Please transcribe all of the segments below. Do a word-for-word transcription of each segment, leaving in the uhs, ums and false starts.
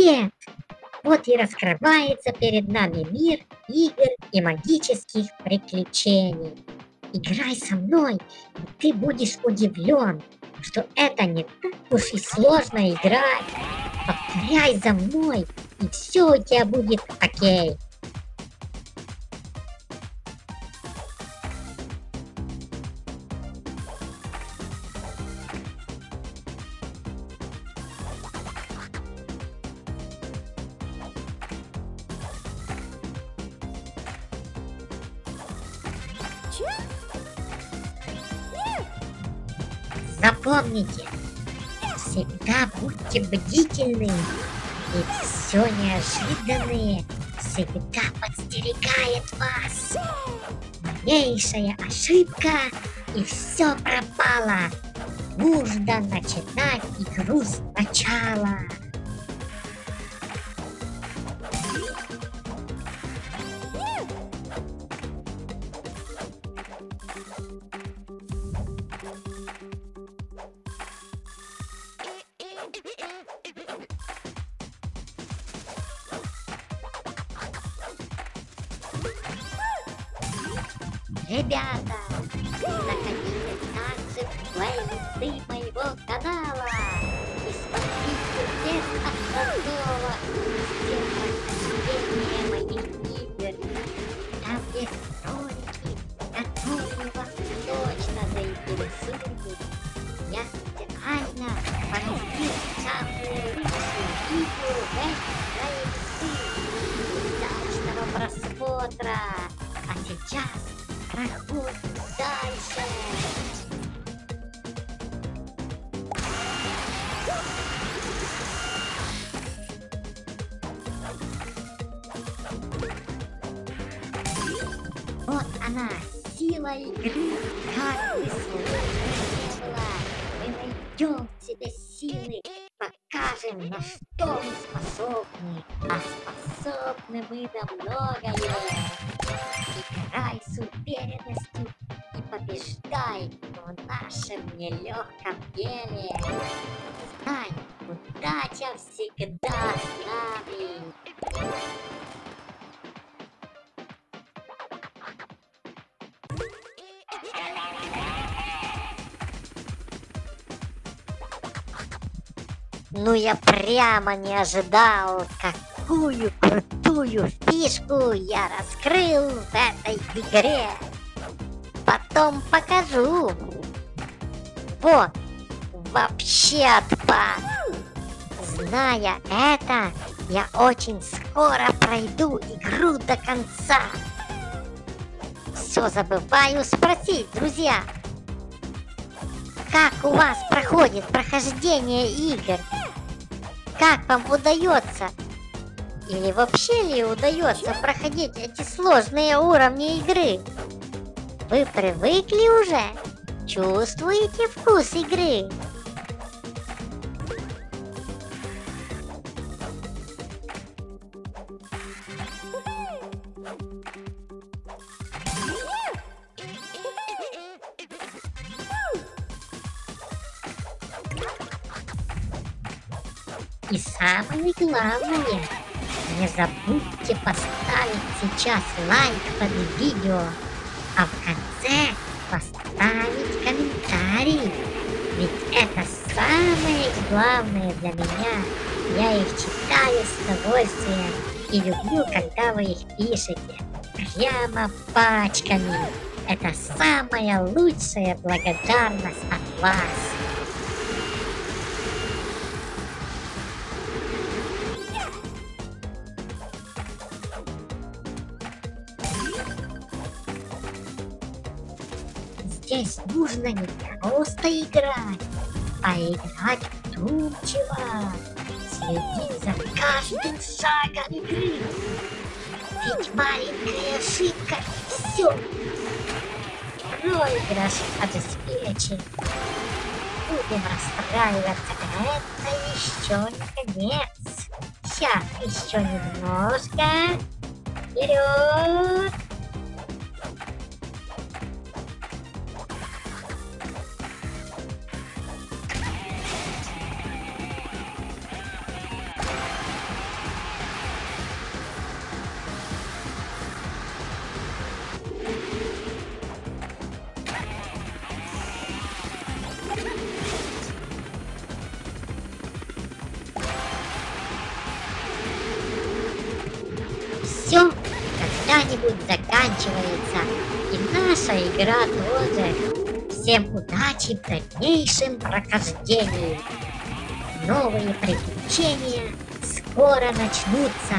привет! Вот и раскрывается перед нами мир игр и магических приключений. Играй со мной, и ты будешь удивлен, что это не так уж и сложно играть. Повторяй за мной, и все у тебя будет окей. Запомните, всегда будьте бдительны, ведь все неожиданное всегда подстерегает вас. Малейшая ошибка, и все пропало. Нужно начинать игру сначала. Ребята, заходите в наши плейлисты моего канала и смотрите без основного система моих игр. Там есть ролики, которые вас точно заинтересуют. Я специально поместил самые лучшие видео в эти плейлисты. Удачного просмотра! А сейчас проходим дальше. Вот она, сила игры. Как бы сложно не было, мы найдем в себе силы, покажем, на что мы способны. А способны мы на многое. Играй с уверенностью и побеждай в нашем нелегком деле. Знай, удача всегда с нами. Ну я прямо не ожидал, какую крутую фишку я раскрыл в этой игре. Потом покажу. Вот, вообще отпад. Зная это, я очень скоро пройду игру до конца. Все забываю спросить, друзья. Как у вас проходит прохождение игр? Как вам удается? Или вообще ли удается проходить эти сложные уровни игры? Вы привыкли уже? Чувствуете вкус игры? И самое главное, не забудьте поставить сейчас лайк под видео, а в конце поставить комментарий, ведь это самое главное для меня. Я их читаю с удовольствием и люблю, когда вы их пишете прямо пачками. Это самая лучшая благодарность от вас. Здесь нужно не просто играть, а играть вдумчиво. Следи за каждым шагом игры. Ведь маленькая ошибка и все. Проигрыш обеспечен. Будем расстраиваться. Это еще не конец. Сейчас еще немножко. Вперед! когда-нибудь заканчивается, и наша игра тоже. Всем удачи в дальнейшем прохождении. Новые приключения скоро начнутся.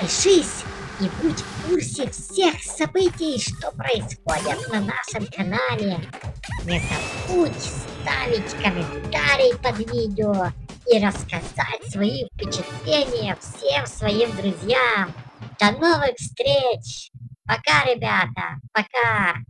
Подпишись и будь в курсе всех событий, что происходят на нашем канале. Не забудь ставить комментарий под видео и рассказать свои впечатления всем своим друзьям. До новых встреч! Пока, ребята! Пока!